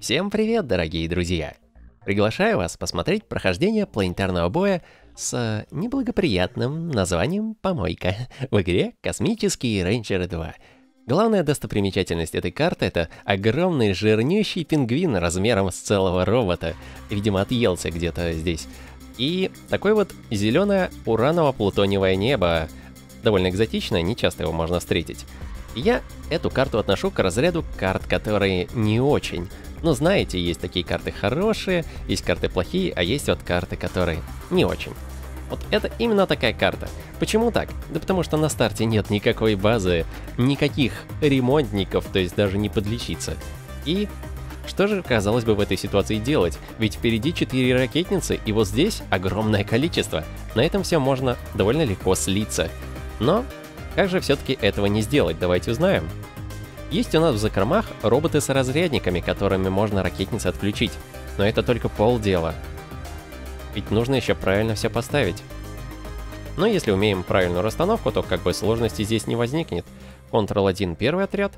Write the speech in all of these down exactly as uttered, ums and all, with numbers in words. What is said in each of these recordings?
Всем привет, дорогие друзья! Приглашаю вас посмотреть прохождение планетарного боя с неблагоприятным названием «Помойка» в игре «Космические Рейнджеры два». Главная достопримечательность этой карты — это огромный жирнющий пингвин размером с целого робота. Видимо, отъелся где-то здесь. И такое вот зеленое ураново-плутониевое небо. Довольно экзотично, не часто его можно встретить. Я эту карту отношу к разряду карт, которые не очень. Ну, знаете, есть такие карты хорошие, есть карты плохие, а есть вот карты, которые не очень. Вот это именно такая карта. Почему так? Да потому что на старте нет никакой базы, никаких ремонтников, то есть даже не подлечиться. И что же, казалось бы, в этой ситуации делать? Ведь впереди четыре ракетницы, и вот здесь огромное количество. На этом все можно довольно легко слиться. Но как же все-таки этого не сделать? Давайте узнаем. Есть у нас в закромах роботы с разрядниками, которыми можно ракетницы отключить. Но это только полдела. Ведь нужно еще правильно все поставить. Но если умеем правильную расстановку, то как бы сложности здесь не возникнет. контрол один первый отряд,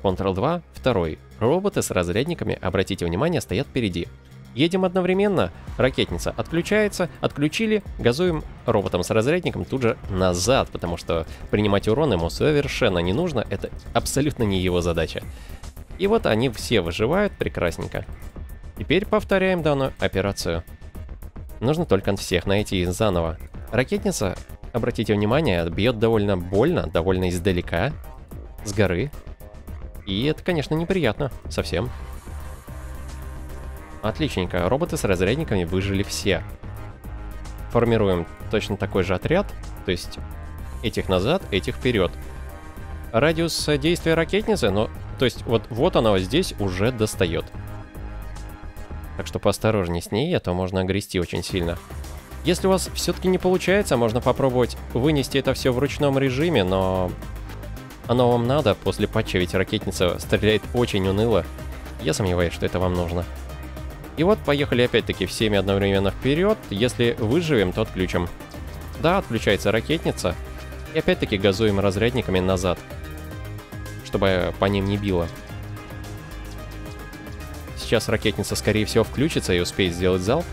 контрол два второй. Роботы с разрядниками, обратите внимание, стоят впереди. Едем одновременно, ракетница отключается, отключили, газуем роботом с разрядником тут же назад, потому что принимать урон ему совершенно не нужно, это абсолютно не его задача. И вот они все выживают прекрасненько. Теперь повторяем данную операцию. Нужно только всех найти заново. Ракетница, обратите внимание, бьет довольно больно, довольно издалека, с горы. И это, конечно, неприятно совсем. Отличненько, роботы с разрядниками выжили все. Формируем точно такой же отряд, то есть этих назад, этих вперед. Радиус действия ракетницы, ну, то есть вот, вот она вот здесь уже достает. Так что поосторожнее с ней, а то можно огрести очень сильно. Если у вас все-таки не получается, можно попробовать вынести это все в ручном режиме, но оно вам надо, после патча, ведь ракетница стреляет очень уныло. Я сомневаюсь, что это вам нужно. И вот поехали опять-таки всеми одновременно вперед. Если выживем, то отключим. Да, отключается ракетница. И опять-таки газуем разрядниками назад, чтобы по ним не било. Сейчас ракетница, скорее всего, включится и успеет сделать залп.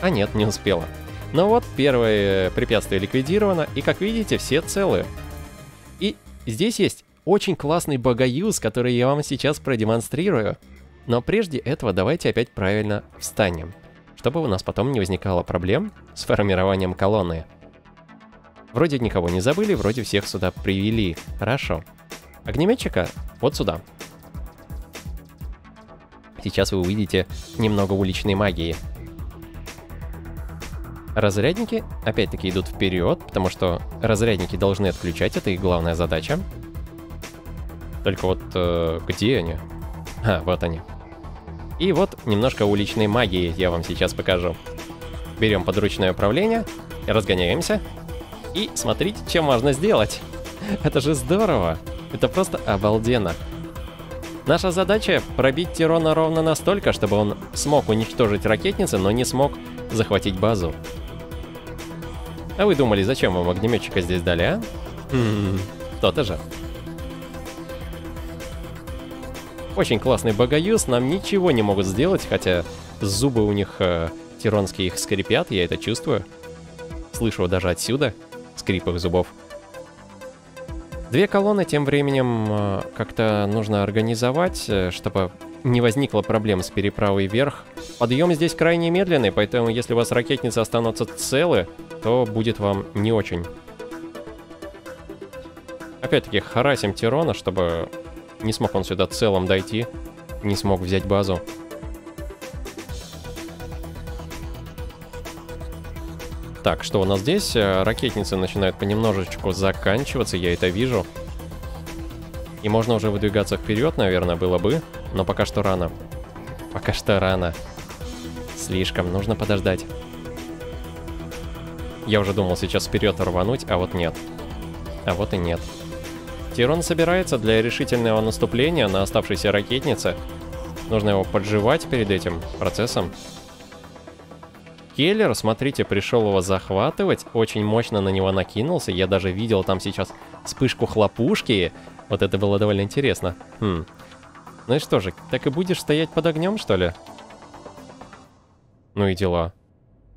А нет, не успела. Ну вот, первое препятствие ликвидировано. И, как видите, все целы. И здесь есть очень классный богоюз, который я вам сейчас продемонстрирую. Но прежде этого давайте опять правильно встанем, чтобы у нас потом не возникало проблем с формированием колонны. Вроде никого не забыли, вроде всех сюда привели. Хорошо. Огнеметчика вот сюда. Сейчас вы увидите немного уличной магии. Разрядники опять-таки идут вперед, потому что разрядники должны отключать, это их главная задача. Только вот э, где они? А, вот они. И вот немножко уличной магии я вам сейчас покажу. Берем подручное управление, разгоняемся, и смотрите, чем можно сделать. Это же здорово, это просто обалденно. Наша задача пробить Тирона ровно настолько, чтобы он смог уничтожить ракетницы, но не смог захватить базу. А вы думали, зачем вам огнеметчика здесь дали, а? Хм, то-то же. Очень классный богоюз, нам ничего не могут сделать, хотя зубы у них э, тиронские их скрипят, я это чувствую. Слышу даже отсюда скрип их зубов. Две колонны тем временем э, как-то нужно организовать, э, чтобы не возникло проблем с переправой вверх. Подъем здесь крайне медленный, поэтому если у вас ракетницы останутся целы, то будет вам не очень. Опять-таки харасим Тирона, чтобы... Не смог он сюда целым дойти, не смог взять базу. Так, что у нас здесь? Ракетницы начинают понемножечку заканчиваться, я это вижу. И можно уже выдвигаться вперед, наверное, было бы, но пока что рано. Пока что рано. Слишком, нужно подождать. Я уже думал сейчас вперед рвануть, а вот нет. А вот и нет. Тирон собирается для решительного наступления на оставшейся ракетнице. Нужно его подживать перед этим процессом. Келлер, смотрите, пришел его захватывать, очень мощно на него накинулся. Я даже видел там сейчас вспышку хлопушки. Вот это было довольно интересно. Хм. Ну и что же, так и будешь стоять под огнем, что ли? Ну и дела.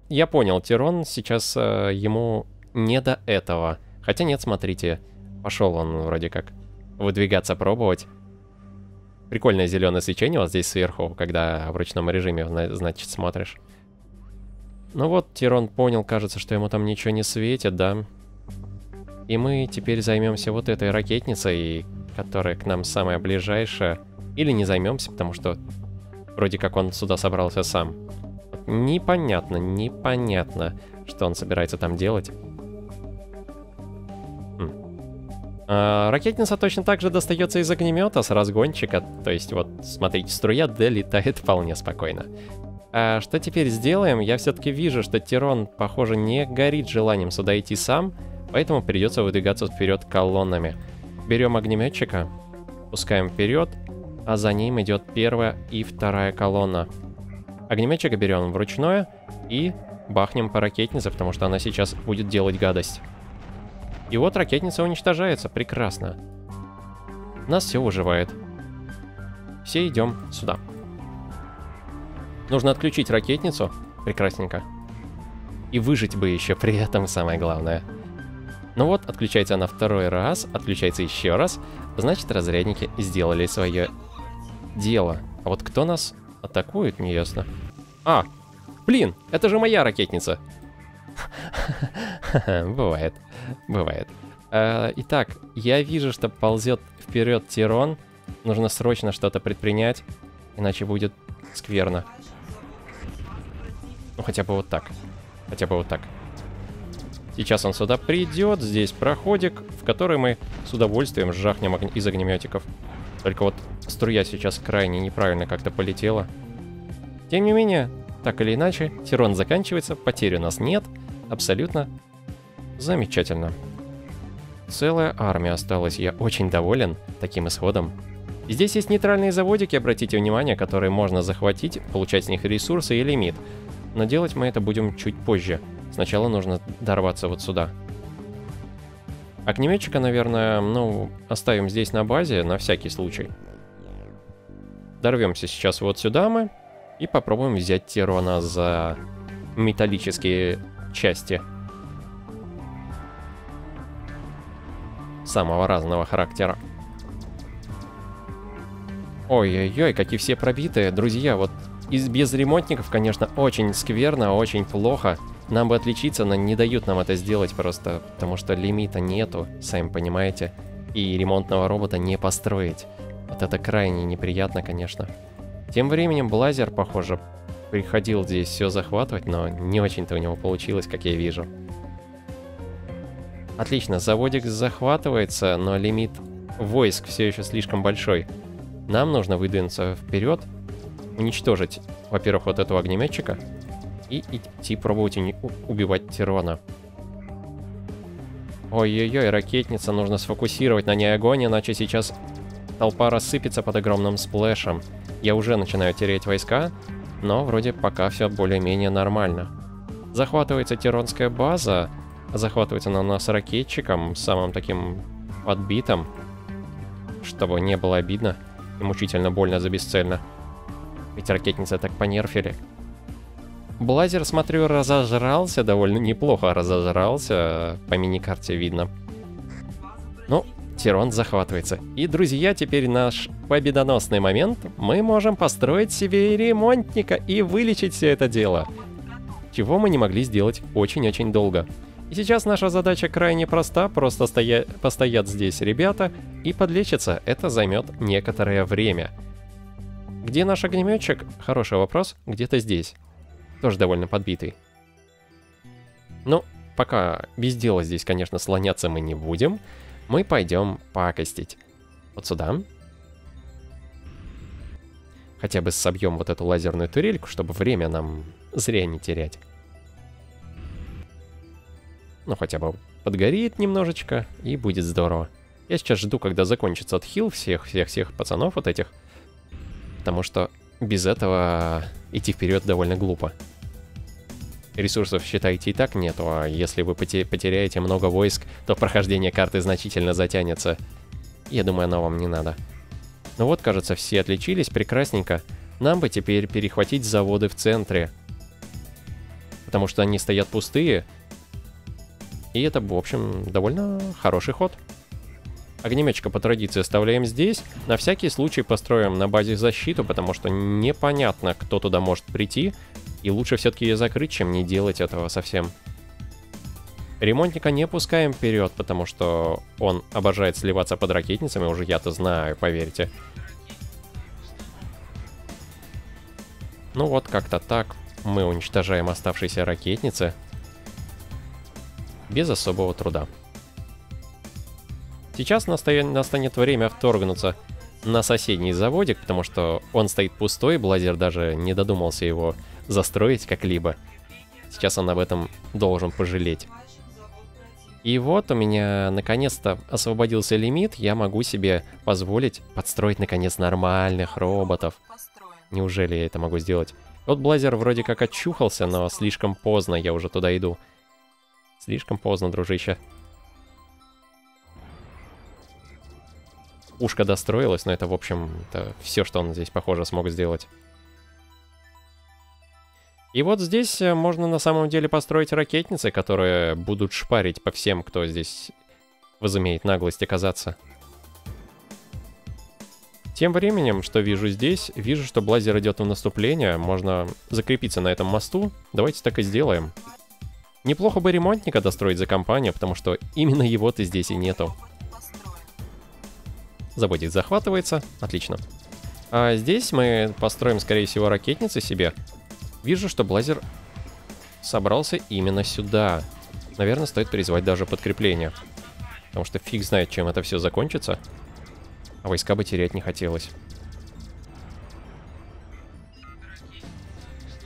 Я понял, Тирон сейчас э, ему не до этого. Хотя нет, смотрите, пошел он вроде как выдвигаться, пробовать. Прикольное зеленое свечение вот здесь сверху, когда в ручном режиме, значит, смотришь. Ну вот, Тирон понял, кажется, что ему там ничего не светит, да? И мы теперь займемся вот этой ракетницей, которая к нам самая ближайшая. Или не займемся, потому что вроде как он сюда собрался сам. Непонятно, непонятно, что он собирается там делать. А, ракетница точно так же достается из огнемета с разгончика. То есть вот, смотрите, струя долетает вполне спокойно. А что теперь сделаем? Я все-таки вижу, что Тирон, похоже, не горит желанием сюда идти сам. Поэтому придется выдвигаться вперед колоннами. Берем огнеметчика, пускаем вперед, а за ним идет первая и вторая колонна. Огнеметчика берем вручную и бахнем по ракетнице, потому что она сейчас будет делать гадость. И вот ракетница уничтожается. Прекрасно. Нас все выживает. Все идем сюда. Нужно отключить ракетницу. Прекрасненько. И выжить бы еще при этом, самое главное. Ну вот, отключается она второй раз, отключается еще раз. Значит, разрядники сделали свое дело. А вот кто нас атакует, не ясно. А, блин, это же моя ракетница. Бывает, бывает. Итак, я вижу, что ползет вперед Тирон. Нужно срочно что-то предпринять, иначе будет скверно. Ну, хотя бы вот так. Хотя бы вот так. Сейчас он сюда придет, здесь проходик, в который мы с удовольствием жахнем из огнеметиков. Только вот струя сейчас крайне неправильно как-то полетела. Тем не менее, так или иначе, Тирон заканчивается, потерь у нас нет. Абсолютно замечательно. Целая армия осталась, я очень доволен таким исходом. Здесь есть нейтральные заводики, обратите внимание, которые можно захватить, получать с них ресурсы и лимит. Но делать мы это будем чуть позже. Сначала нужно дорваться вот сюда. Огнеметчика, наверное, ну, оставим здесь на базе, на всякий случай. Дорвемся сейчас вот сюда мы и попробуем взять Тирона за металлические части. Самого разного характера. Ой-ой-ой, какие все пробитые. Друзья, вот из без ремонтников, конечно, очень скверно, очень плохо. Нам бы отличиться, но не дают нам это сделать просто, потому что лимита нету, сами понимаете, и ремонтного робота не построить. Вот это крайне неприятно, конечно. Тем временем Блазер, похоже, приходил здесь все захватывать, но не очень-то у него получилось, как я вижу. Отлично, заводик захватывается, но лимит войск все еще слишком большой. Нам нужно выдвинуться вперед, уничтожить, во-первых, вот этого огнеметчика, и идти пробовать убивать Тирона. Ой-ой-ой, ракетница, нужно сфокусировать на ней огонь, иначе сейчас толпа рассыпется под огромным сплэшем. Я уже начинаю терять войска, но вроде пока все более-менее нормально. Захватывается Тиронская база, захватывается она у нас ракетчиком, самым таким подбитым, чтобы не было обидно и мучительно больно за бесцельно. Ведь ракетницы так понерфили. Блазер, смотрю, разожрался, довольно неплохо разожрался, по миникарте видно. Ну, Тирон захватывается. И, друзья, теперь наш победоносный момент. Мы можем построить себе ремонтника и вылечить все это дело. Чего мы не могли сделать очень-очень долго. И сейчас наша задача крайне проста, просто стоя... постоят здесь ребята и подлечатся. Это займет некоторое время. Где наш огнеметчик? Хороший вопрос, где-то здесь. Тоже довольно подбитый. Ну, пока без дела здесь, конечно, слоняться мы не будем. Мы пойдем пакостить. Вот сюда. Хотя бы собьем вот эту лазерную турельку, чтобы время нам зря не терять. Ну, хотя бы подгорит немножечко, и будет здорово. Я сейчас жду, когда закончится отхил всех-всех-всех пацанов вот этих. Потому что без этого идти вперед довольно глупо. Ресурсов, считайте, и так нету, а если вы потеряете много войск, то прохождение карты значительно затянется. Я думаю, оно вам не надо. Ну вот, кажется, все отличились прекрасненько. Нам бы теперь перехватить заводы в центре. Потому что они стоят пустые. И это, в общем, довольно хороший ход. Огнеметчика по традиции оставляем здесь. На всякий случай построим на базе защиту, потому что непонятно, кто туда может прийти. И лучше все-таки ее закрыть, чем не делать этого совсем. Ремонтника не пускаем вперед, потому что он обожает сливаться под ракетницами. Уже я-то знаю, поверьте. Ну вот, как-то так. Мы уничтожаем оставшиеся ракетницы. Без особого труда. Сейчас настанет время вторгнуться на соседний заводик, потому что он стоит пустой, Блазер даже не додумался его застроить как-либо. Сейчас он об этом должен пожалеть. И вот у меня наконец-то освободился лимит, я могу себе позволить подстроить наконец нормальных роботов. Неужели я это могу сделать? Вот Блазер вроде как очухался, но слишком поздно, я уже туда иду. Слишком поздно, дружище. Ушко достроилось, но это, в общем, это все, что он здесь, похоже, смог сделать. И вот здесь можно на самом деле построить ракетницы, которые будут шпарить по всем, кто здесь возымеет наглость оказаться. Тем временем, что вижу здесь, вижу, что Блазер идет в наступление, можно закрепиться на этом мосту. Давайте так и сделаем. Неплохо бы ремонтника достроить за компанию, потому что именно его-то здесь и нету. Заводик захватывается. Отлично. А здесь мы построим, скорее всего, ракетницы себе. Вижу, что Блазер собрался именно сюда. Наверное, стоит призвать даже подкрепление. Потому что фиг знает, чем это все закончится. А войска бы терять не хотелось.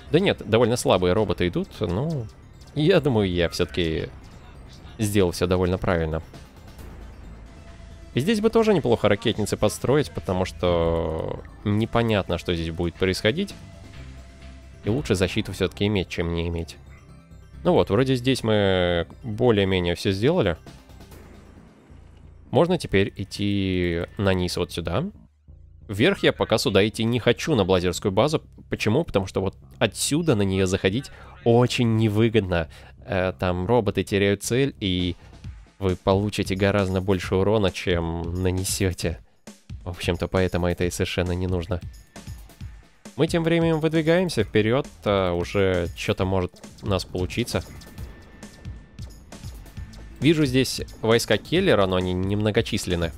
Да нет, довольно слабые роботы идут, но я думаю, я все-таки сделал все довольно правильно. И здесь бы тоже неплохо ракетницы подстроить, потому что непонятно, что здесь будет происходить. И лучше защиту все-таки иметь, чем не иметь. Ну вот, вроде здесь мы более-менее все сделали. Можно теперь идти на низ вот сюда. Вверх я пока сюда идти не хочу, на Блазерскую базу. Почему? Потому что вот отсюда на нее заходить очень невыгодно. Там роботы теряют цель, и вы получите гораздо больше урона, чем нанесете. В общем-то, поэтому это и совершенно не нужно. Мы тем временем выдвигаемся вперед, а уже что-то может у нас получиться. Вижу здесь войска Келлера, но они немногочисленны.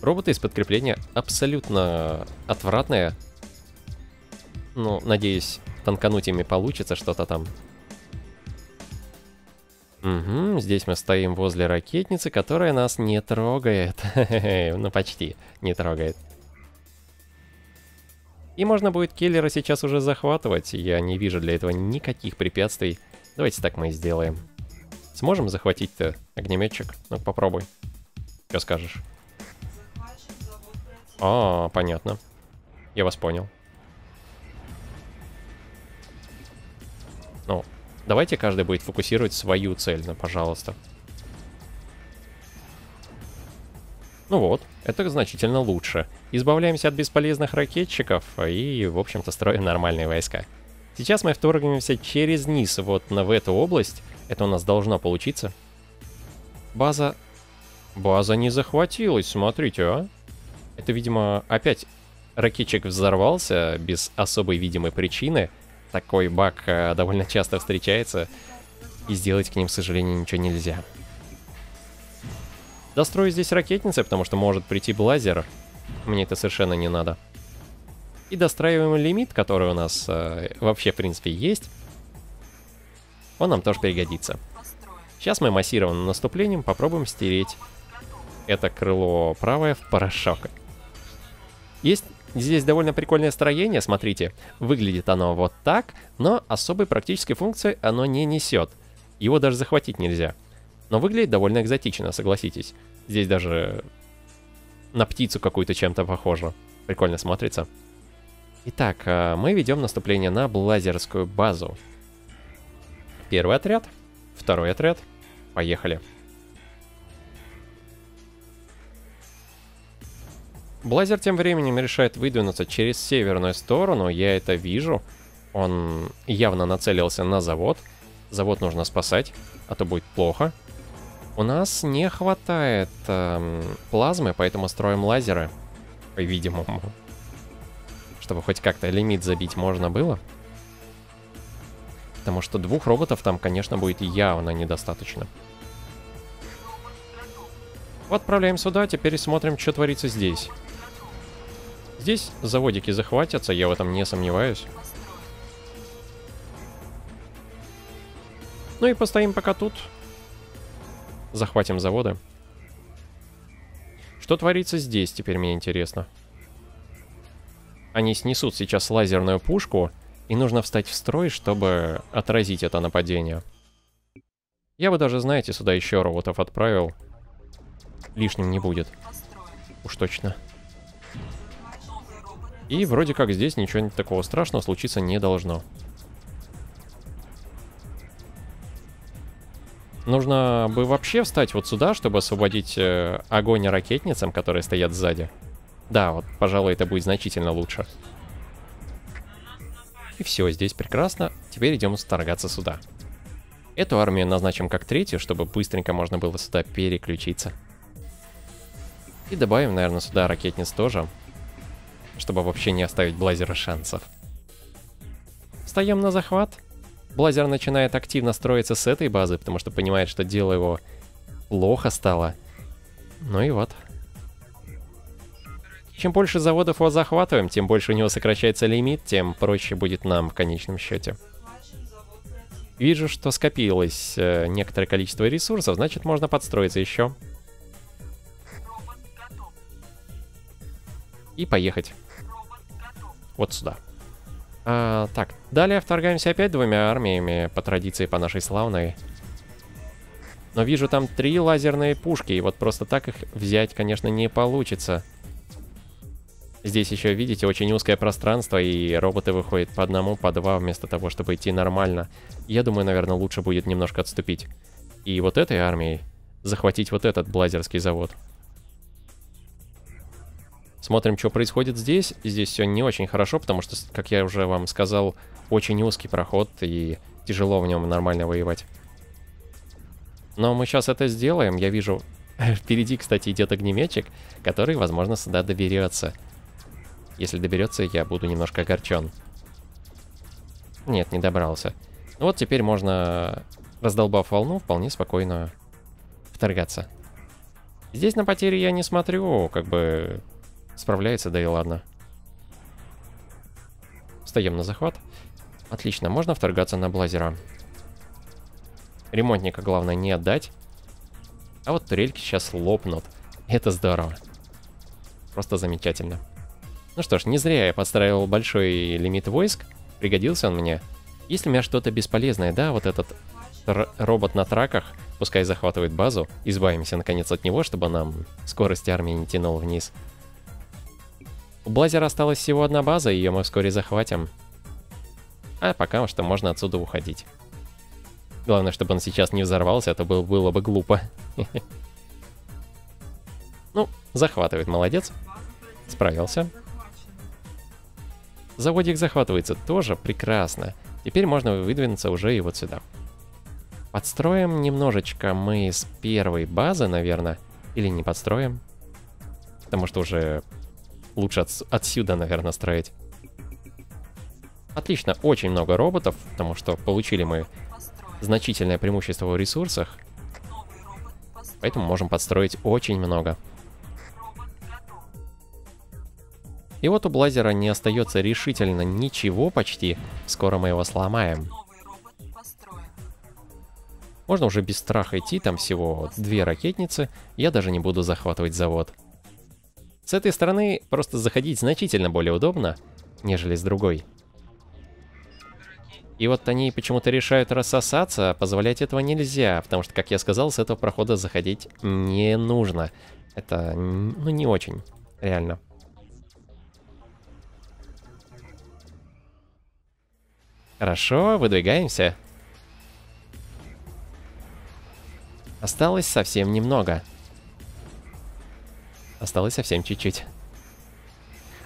Роботы из подкрепления абсолютно отвратные. Ну, надеюсь, танкануть ими получится что-то там. Угу, здесь мы стоим возле ракетницы, которая нас не трогает. Ну, почти не трогает. И можно будет Келлера сейчас уже захватывать. Я не вижу для этого никаких препятствий. Давайте так мы и сделаем. Сможем захватить-то огнеметчик? Ну-ка, попробуй. Что скажешь? А, понятно. Я вас понял. Ну... Давайте каждый будет фокусировать свою цель, ну, пожалуйста. Ну вот, это значительно лучше. Избавляемся от бесполезных ракетчиков и, в общем-то, строим нормальные войска. Сейчас мы вторгнемся через низ, вот в эту область. Это у нас должно получиться. База... База не захватилась, смотрите, а. Это, видимо, опять ракетчик взорвался без особой видимой причины. Такой баг довольно часто встречается, и сделать к ним, к сожалению, ничего нельзя. Дострою здесь ракетницы, потому что может прийти Блазер. Мне это совершенно не надо. И достраиваем лимит, который у нас э, вообще, в принципе, есть. Он нам тоже пригодится. Сейчас мы массированным наступлением попробуем стереть это крыло правое в порошок. Есть... Здесь довольно прикольное строение, смотрите, выглядит оно вот так, но особой практической функции оно не несет. Его даже захватить нельзя. Но выглядит довольно экзотично, согласитесь. Здесь даже на птицу какую-то чем-то похоже. Прикольно смотрится. Итак, мы ведем наступление на Блазерскую базу. Первый отряд, второй отряд. Поехали. Блазер тем временем решает выдвинуться через северную сторону, я это вижу. Он явно нацелился на завод. Завод нужно спасать, а то будет плохо. У нас не хватает э, плазмы, поэтому строим лазеры, по-видимому. Чтобы хоть как-то лимит забить можно было. Потому что двух роботов там, конечно, будет явно недостаточно. Отправляем сюда, теперь смотрим, что творится здесь. Здесь заводики захватятся, я в этом не сомневаюсь. Ну и постоим пока тут. Захватим заводы. Что творится здесь, теперь мне интересно. Они снесут сейчас лазерную пушку, и нужно встать в строй, чтобы отразить это нападение. Я бы даже, знаете, сюда еще роботов отправил. Лишним не будет. Уж точно. И вроде как здесь ничего такого страшного случиться не должно. Нужно бы вообще встать вот сюда, чтобы освободить э, огонь ракетницам, которые стоят сзади. Да, вот, пожалуй, это будет значительно лучше. И все, здесь прекрасно. Теперь идем сторгаться сюда. Эту армию назначим как третью, чтобы быстренько можно было сюда переключиться. И добавим, наверное, сюда ракетниц тоже, чтобы вообще не оставить Блазера шансов. Встаем на захват. Блазер начинает активно строиться с этой базы, потому что понимает, что дело его плохо стало. Ну и вот. Чем больше заводов его захватываем, тем больше у него сокращается лимит, тем проще будет нам в конечном счете. Вижу, что скопилось э, некоторое количество ресурсов, значит, можно подстроиться еще. И поехать. Вот сюда. А, так, далее вторгаемся опять двумя армиями, по традиции, по нашей славной. Но вижу там три лазерные пушки, и вот просто так их взять, конечно, не получится. Здесь еще, видите, очень узкое пространство, и роботы выходят по одному, по два, вместо того, чтобы идти нормально. Я думаю, наверное, лучше будет немножко отступить. И вот этой армией захватить вот этот блазерский завод. Смотрим, что происходит здесь. Здесь все не очень хорошо, потому что, как я уже вам сказал, очень узкий проход, и тяжело в нем нормально воевать. Но мы сейчас это сделаем. Я вижу, впереди, кстати, идет огнеметчик, который, возможно, сюда доберется. Если доберется, я буду немножко огорчен. Нет, не добрался. Ну вот теперь можно, раздолбав волну, вполне спокойно вторгаться. Здесь на потери я не смотрю, как бы... Справляется, да и ладно. Встаем на захват. Отлично, можно вторгаться на Блазера. Ремонтника главное не отдать. А вот турельки сейчас лопнут. Это здорово. Просто замечательно. Ну что ж, не зря я подстраивал большой лимит войск. Пригодился он мне. Если у меня что-то бесполезное, да, вот этот робот на траках, пускай захватывает базу. Избавимся наконец от него, чтобы нам скорость армии не тянула вниз. У Блазера осталась всего одна база, ее мы вскоре захватим. А пока что можно отсюда уходить. Главное, чтобы он сейчас не взорвался, а то было, было бы глупо. Ну, захватывает, молодец. Справился. Заводик захватывается тоже, прекрасно. Теперь можно выдвинуться уже и вот сюда. Подстроим немножечко мы с первой базы, наверное. Или не подстроим. Потому что уже... Лучше от, отсюда, наверное, строить. Отлично, очень много роботов, потому что получили мы значительное преимущество в ресурсах. Поэтому можем подстроить очень много. И вот у Блазера не остается решительно ничего почти. Скоро мы его сломаем. Можно уже без страха идти, там всего две ракетницы. Я даже не буду захватывать завод. С этой стороны просто заходить значительно более удобно, нежели с другой. И вот они почему-то решают рассосаться, а позволять этого нельзя, потому что, как я сказал, с этого прохода заходить не нужно. Это, ну, не очень, реально. Хорошо, выдвигаемся. Осталось совсем немного. Осталось совсем чуть-чуть.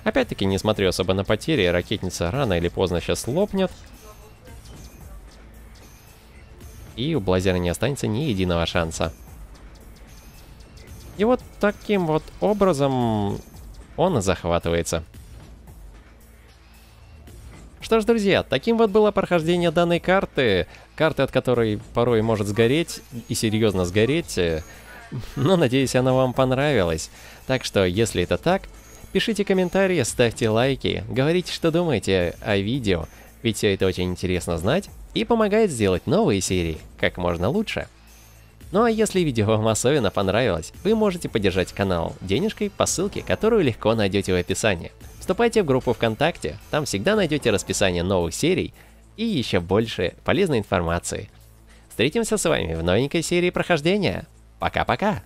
Опять-таки не смотрю особо на потери, ракетница рано или поздно сейчас лопнет. И у Блазера не останется ни единого шанса. И вот таким вот образом он захватывается. Что ж, друзья, таким вот было прохождение данной карты. Карты, от которой порой может сгореть, и серьезно сгореть. Но, надеюсь, она вам понравилась. Так что, если это так, пишите комментарии, ставьте лайки, говорите, что думаете о видео. Ведь все это очень интересно знать и помогает сделать новые серии как можно лучше. Ну а если видео вам особенно понравилось, вы можете поддержать канал денежкой по ссылке, которую легко найдете в описании. Вступайте в группу ВКонтакте, там всегда найдете расписание новых серий и еще больше полезной информации. Встретимся с вами в новенькой серии прохождения. Пока-пока!